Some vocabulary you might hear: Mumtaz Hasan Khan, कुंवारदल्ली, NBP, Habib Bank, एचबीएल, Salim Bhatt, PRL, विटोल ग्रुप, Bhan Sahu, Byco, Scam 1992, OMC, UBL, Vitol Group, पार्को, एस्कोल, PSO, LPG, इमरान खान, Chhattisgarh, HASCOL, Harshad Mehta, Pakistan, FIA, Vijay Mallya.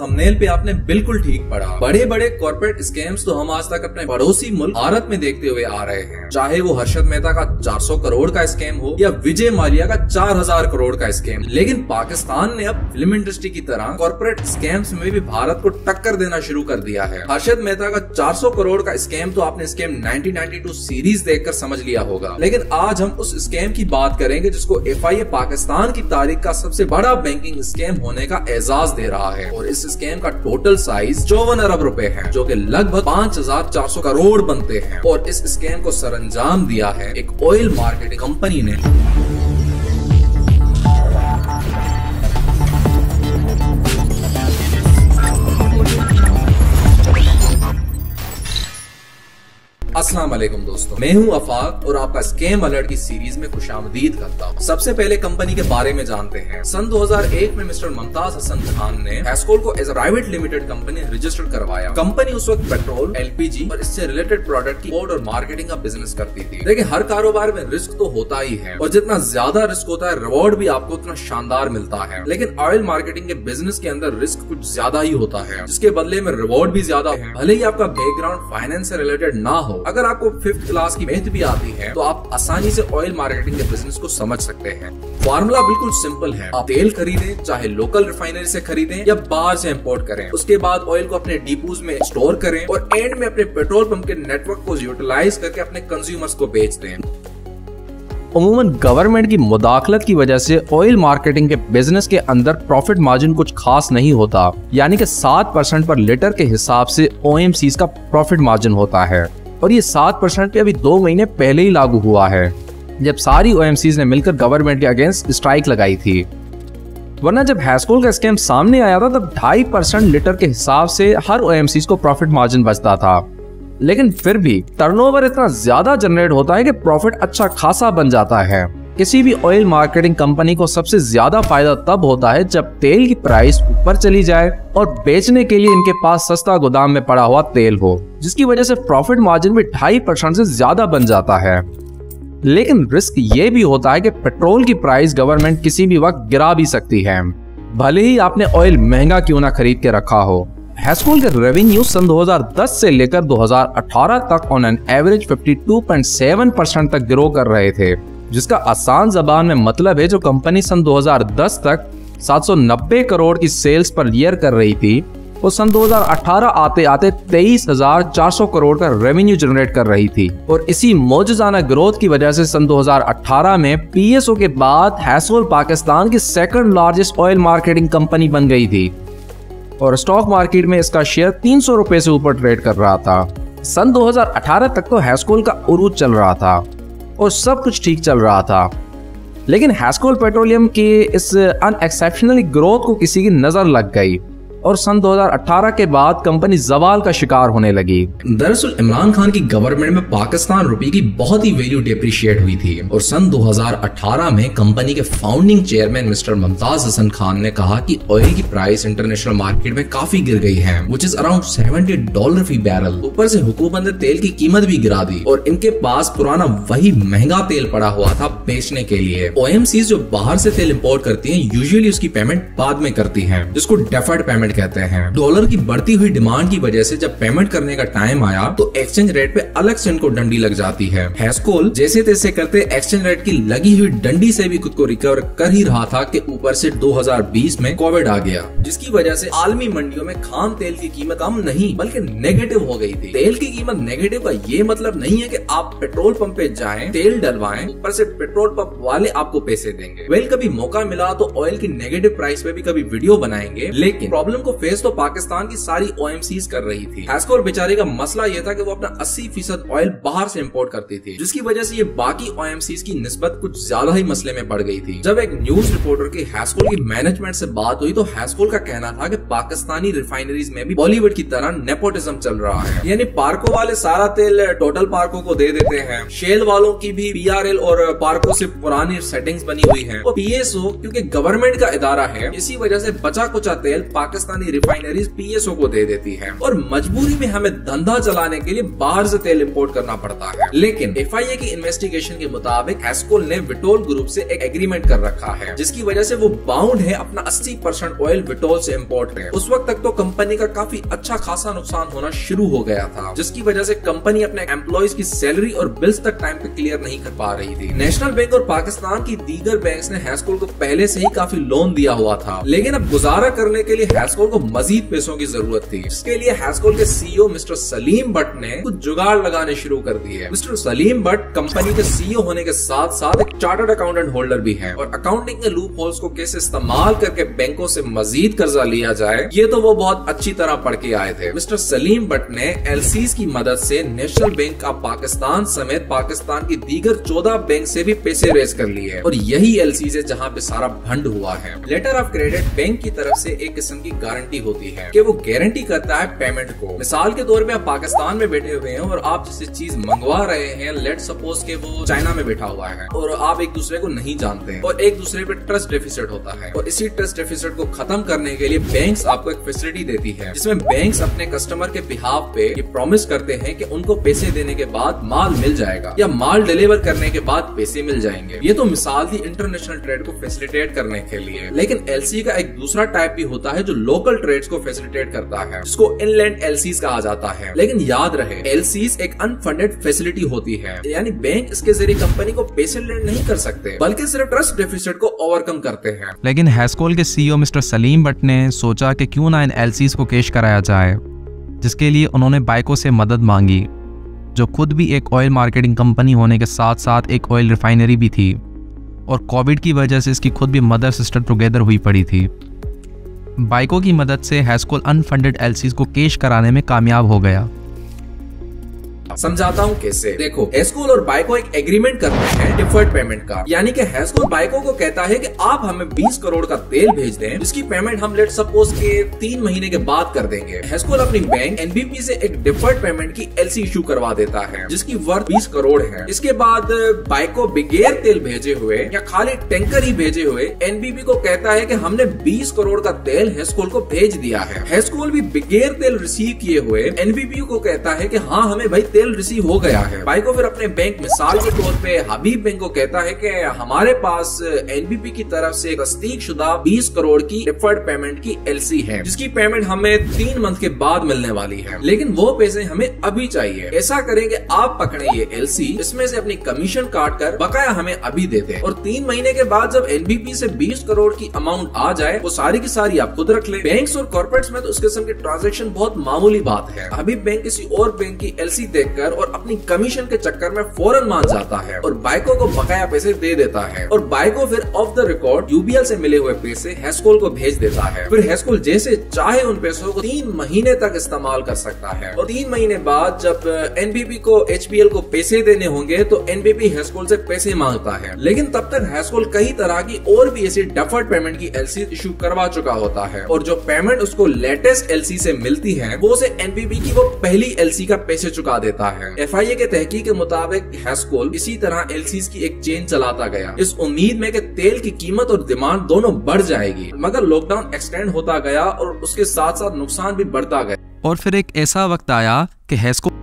Thumbnail पे आपने बिल्कुल ठीक पढ़ा। बड़े बड़े कॉर्पोरेट स्कैम्स तो हम आज तक अपने पड़ोसी मुल्क भारत में देखते हुए आ रहे हैं, चाहे वो हर्षद मेहता का 400 करोड़ का स्कैम हो या विजय माल्या का 4000 करोड़ का स्कैम। लेकिन पाकिस्तान ने अब फिल्म इंडस्ट्री की तरह कॉर्पोरेट स्कैम्स में भी भारत को टक्कर देना शुरू कर दिया है। हर्षद मेहता का 400 करोड़ का स्कैम तो आपने स्कैम 1992 सीरीज देखकर समझ लिया होगा, लेकिन आज हम उस स्कैम की बात करेंगे जिसको FIA पाकिस्तान की तारीख का सबसे बड़ा बैंकिंग स्कैम होने का एजाज दे रहा है। और इस स्कैम का टोटल साइज 54 अरब रुपए है, जो कि लगभग 5400 करोड़ बनते हैं। और इस स्कैम को सरंजाम दिया है एक ऑयल मार्केटिंग कंपनी ने। अस्सलाम वालेकुम दोस्तों, मैं हूं अफाक और आपका स्कैम अलर्ट की सीरीज में खुशामदीद करता हूं। सबसे पहले कंपनी के बारे में जानते हैं। सन 2001 में मिस्टर मुमताज हसन खान ने एस्कोल को as a private limited company registered करवाया। कंपनी उस वक्त पेट्रोल, LPG और इससे रिलेटेड प्रोडक्ट की और मार्केटिंग का बिजनेस करती थी। लेकिन हर कारोबार में रिस्क तो होता ही है, और जितना ज्यादा रिस्क होता है रिवॉर्ड भी आपको उतना शानदार मिलता है। लेकिन ऑयल मार्केटिंग के बिजनेस के अंदर रिस्क कुछ ज्यादा ही होता है, जिसके बदले में रिवॉर्ड भी ज्यादा है। भले ही आपका बैकग्राउंड फाइनेंस से रिलेटेड ना हो, अगर आपको 5th क्लास की मैथ भी आती है तो आप आसानी से ऑयल मार्केटिंग के बिजनेस को समझ सकते हैं। फार्मूला बिल्कुल सिंपल है, आप तेल खरीदें, चाहे लोकल रिफाइनरी से खरीदें या बाहर से इंपोर्ट करें। उसके बाद ऑयल को अपने डिपोज में स्टोर करें और एंड में अपने पेट्रोल पंप के नेटवर्क को यूटिलाइज करके अपने कंज्यूमर्स को बेच दें। अमूमन गवर्नमेंट की मुदाखलत की वजह से ऑयल मार्केटिंग के बिजनेस के अंदर प्रॉफिट मार्जिन कुछ खास नहीं होता, यानी कि 7% पर लीटर के हिसाब से OMCs का प्रॉफिट मार्जिन होता है। और ये 7% पे अभी 2 महीने पहले ही लागू हुआ है, जब सारी OMCs ने मिलकर गवर्नमेंट के अगेंस्ट स्ट्राइक लगाई थी। वरना जब हैस्कोल का स्कैम सामने आया था तब 2.5% लीटर के हिसाब से हर OMCs को प्रॉफिट मार्जिन बचता था। लेकिन फिर भी टर्नओवर इतना ज्यादा जनरेट होता है कि प्रॉफिट अच्छा खासा बन जाता है। किसी भी ऑयल मार्केटिंग कंपनी को सबसे ज्यादा फायदा तब होता है जब तेल की प्राइस ऊपर चली जाए और बेचने के लिए इनके पास सस्ता गोदाम में पड़ा हुआ तेल हो, जिसकी वजह से प्रॉफिट मार्जिन भी 2.5% से ज्यादा बन जाता है। लेकिन रिस्क ये भी होता है कि पेट्रोल की प्राइस गवर्नमेंट किसी भी वक्त गिरा भी सकती है, भले ही आपने ऑयल महंगा क्यों ना खरीद के रखा हो। हैस्कोल के रेवेन्यू सन 2010 से लेकर 2018 तक ऑन एन एवरेज 52.7% तक ग्रो कर रहे थे, जिसका आसान जबान में मतलब है जो कंपनी सन 2010 तक 790 करोड़ की सेल्स पर ईयर कर रही थी, वो सन 2018 आते आते 23,400 करोड़ का रेवेन्यू जनरेट कर रही थी। और इसी मौजूदाना ग्रोथ की वजह से सन 2018 में PSO के बाद हैस्कोल पाकिस्तान की 2nd largest oil marketing company बन गई थी, और स्टॉक मार्केट में इसका शेयर 300 रुपए से ऊपर ट्रेड कर रहा था। सन 2018 तक तो हैस्कोल का उरूज चल रहा था और सब कुछ ठीक चल रहा था, लेकिन हैस्कोल पेट्रोलियम की इस अनएक्सेप्शनल ग्रोथ को किसी की नजर लग गई और सन 2018 के बाद कंपनी जवाल का शिकार होने लगी। दरअसल इमरान खान की गवर्नमेंट में पाकिस्तान रुपये की बहुत ही वैल्यू डिप्रिशिएट हुई थी, और सन 2018 में कंपनी के founding chairman mister Mumtaz Hasan Khan ने कहा कि ऑयल की प्राइस इंटरनेशनल मार्केट में काफी गिर गई है, व्हिच इज अराउंड $70 फी बैरल। ऊपर से हुकूमत ने तेल की कीमत भी गिरा दी और इनके पास पुराना वही महंगा तेल पड़ा हुआ था बेचने के लिए। OMCs जो बाहर से तेल इम्पोर्ट करती है यूजुअली उसकी पेमेंट बाद में करती है, जिसको डेफर्ड पेमेंट कहते हैं। डॉलर की बढ़ती हुई डिमांड की वजह से जब पेमेंट करने का टाइम आया तो एक्सचेंज रेट पे अलग से इनको डंडी लग जाती है। हैस्कोल जैसे तैसे करते एक्सचेंज रेट की लगी हुई डंडी से भी खुद को रिकवर कर ही रहा था कि ऊपर से 2020 में कोविड आ गया, जिसकी वजह से आलमी मंडियों में खाम तेल की कीमत कम नहीं बल्कि नेगेटिव हो गई थी। तेल की कीमत नेगेटिव का ये मतलब नहीं है कि आप पेट्रोल पंप पे जाएं, तेल डलवाएं, ऊपर से पेट्रोल पंप वाले आपको पैसे देंगे। वेल कभी मौका मिला तो ऑयल की नेगेटिव प्राइस पे भी कभी वीडियो बनाएंगे, लेकिन प्रॉब्लम को फेस तो पाकिस्तान की सारी OMCs कर रही थी। हैस्कोल बेचारे का मसला यह था कि वो अपना 80% ऑयल बाहर से इंपोर्ट करती थी, जिसकी वजह से ये बाकी OMCs की निस्बत कुछ ज्यादा ही मसले में पड़ गई थी। जब एक न्यूज रिपोर्टर की हैस्कोल की मैनेजमेंट से बात हुई तो हैस्कोल का कहना था कि पाकिस्तानी रिफाइनरीज में भी बॉलीवुड की तरह नेपोटिज्म चल रहा है, यानी पार्को वाले सारा तेल टोटल पार्को को दे देते हैं, शेल वालों की भी PRL और पार्को से पुरानी सेटिंग्स बनी हुई है। PSO क्योंकि गवर्नमेंट का इदारा है, इसी वजह से बचा कुचा तेल पाकिस्तान पाकिस्तानी रिफाइनरीज पीएसओ को दे देती है और मजबूरी में हमें धंधा चलाने के लिए बाहर से तेल इंपोर्ट करना पड़ता है। लेकिन एफआईए की इन्वेस्टिगेशन के मुताबिक हैस्कोल ने विटोल ग्रुप से एक एग्रीमेंट कर रखा है जिसकी वजह से वो बाउंड है अपना 80% ऑयल विटोल से इम्पोर्ट करें। उस वक्त तक तो कंपनी का काफी अच्छा खासा नुकसान होना शुरू हो गया था जिसकी वजह से कंपनी अपने एम्प्लॉइज की सैलरी और बिल्स तक टाइम पे क्लियर नहीं कर पा रही थी। नेशनल बैंक और पाकिस्तान की दीगर बैंक्स ने हैस्कोल को पहले से ही काफी लोन दिया हुआ था, लेकिन अब गुजारा करने के लिए हैस्कोल को मजीद पैसों की जरूरत थी। इसके लिए हैस्कोल के सीईओ मिस्टर सलीम भट्ट ने कुछ जुगाड़ लगाने शुरू कर दिए। मिस्टर सलीम भट्ट कंपनी के सीईओ होने के साथ साथ एक चार्टर्ड अकाउंटेंट होल्डर भी है और अकाउंटिंग के लूप होल्स को कैसे इस्तेमाल करके बैंकों से मजीद कर्जा लिया जाए ये तो वो बहुत अच्छी तरह पढ़ के आए थे। मिस्टर सलीम भट्ट ने एलसीज की मदद से नेशनल बैंक ऑफ पाकिस्तान समेत पाकिस्तान की दीगर 14 बैंक से भी पैसे रेज कर लिए और यही एलसीज है जहाँ पे सारा भंड हुआ है। लेटर ऑफ क्रेडिट बैंक की तरफ से एक किस्म की गारंटी होती है कि वो गारंटी करता है पेमेंट को। मिसाल के तौर पे आप पाकिस्तान में बैठे हुए हैं और आप जिसे चीज मंगवा रहे हैं, लेट सपोज के वो चाइना में बैठा हुआ है और आप एक दूसरे को नहीं जानते हैं और एक दूसरे पे ट्रस्ट डेफिसिट होता है और इसी ट्रस्ट डेफिसिट को खत्म करने के लिए बैंक्स आपको एक फैसिलिटी देती है जिसमें बैंक्स अपने कस्टमर के बिहाफ पे ये प्रॉमिस करते हैं कि उनको पैसे देने के बाद माल मिल जाएगा या माल डिलीवर करने के बाद पैसे मिल जाएंगे। ये तो मिसाल थी इंटरनेशनल ट्रेड को फैसिलिटेट करने के लिए। लेकिन एलसी का एक दूसरा टाइप भी होता है जो लोकल ट्रेड्स को फैसिलिटेट करता है, इसको इनलैंड एलसीज कहा जाता है। लेकिन याद रहे एलसीज एक अनफंडेड फैसिलिटी होती है, यानी बैंक इसके जरिए कंपनी को पैसे लैंड नहीं कर सकते बल्कि सिर्फ ट्रस्ट डेफिसिट को ओवरकम करते हैं। लेकिन हैस्कोल के सीईओ मिस्टर सलीम भट्ट ने सोचा कि क्यों ना इन एलसीज को कैश कराया जाए, जिसके लिए उन्होंने बाइको से मदद मांगी जो खुद भी एक ऑयल मार्केटिंग कंपनी होने के साथ साथ एक ऑयल रिफाइनरी भी थी और कोविड की वजह से इसकी खुद भी मदर सिस्टर टुगेदर हुई पड़ी थी। बाइको की मदद से हैस्कोल अनफंडेड एलसीज को कैश कराने में कामयाब हो गया। समझाता हूँ कैसे। देखो हैस्कोल और बाइको एक एग्रीमेंट करते हैं डिफर्ड पेमेंट का, यानी कि हैस्कोल बाइको को कहता है कि आप हमें 20 करोड़ का तेल भेज दें जिसकी पेमेंट हम लेट सपोज के 3 महीने के बाद कर देंगे। हैस्कोल अपनी बैंक एनबीपी से एक डिफर्ड पेमेंट की एलसी इशू करवा देता है जिसकी वर्थ 20 करोड़ है। इसके बाद बाइको बगैर तेल भेजे हुए या खाली टैंकर ही भेजे हुए एनबीपी को कहता है कि हमने 20 करोड़ का तेल हैस्कोल को भेज दिया है। हैस्कोल भी बगैर तेल रिसीव किए हुए एनबीपी को कहता है कि हाँ हमें भाई तेल रिसीव हो गया है। बाइको फिर अपने बैंक मिसाल के तौर पे हबीब बैंक को कहता है कि हमारे पास एनबीपी की तरफ से तस्दीक शुदा 20 करोड़ की डिफर्ड पेमेंट की एलसी है जिसकी पेमेंट हमें 3 मंथ के बाद मिलने वाली है, लेकिन वो पैसे हमें अभी चाहिए। ऐसा करें कि आप पकड़े ये एलसी, इसमें से अपनी कमीशन काट कर बकाया हमें अभी दे दे और 3 महीने के बाद जब एनबीपी से 20 करोड़ की अमाउंट आ जाए वो सारी की सारी आप खुद रख ले। बैंक्स और कॉर्पोरेट्स में तो इस किस्म की ट्रांजेक्शन बहुत मामूली बात है। हबीब बैंक किसी और बैंक की एलसी कर और अपनी कमीशन के चक्कर में फौरन मान जाता है और बाइको को बकाया पैसे दे देता है और बाइको फिर ऑफ द रिकॉर्ड यूबीएल से मिले हुए पैसे हैस्कोल को भेज देता है। फिर हैस्कोल जैसे चाहे उन पैसों को 3 महीने तक इस्तेमाल कर सकता है और 3 महीने बाद जब एनबीपी को एचबीएल को पैसे देने होंगे तो एनबीपी हैस्कोल से पैसे मांगता है, लेकिन तब तक हैस्कोल कई तरह की और भी ऐसी डफर्ड पेमेंट की एलसी इशू करवा चुका होता है और जो पेमेंट उसको लेटेस्ट एलसी से मिलती है वो उसे एनबीपी की वो पहली एलसी का पैसे चुका देता है। एफआईए के तहकीक के मुताबिक हैस्कोल इसी तरह एलसीज की एक चेन चलाता गया इस उम्मीद में कि तेल की कीमत और डिमांड दोनों बढ़ जाएगी, मगर लॉकडाउन एक्सटेंड होता गया और उसके साथ साथ नुकसान भी बढ़ता गया। और फिर एक ऐसा वक्त आया कि हैस्कोल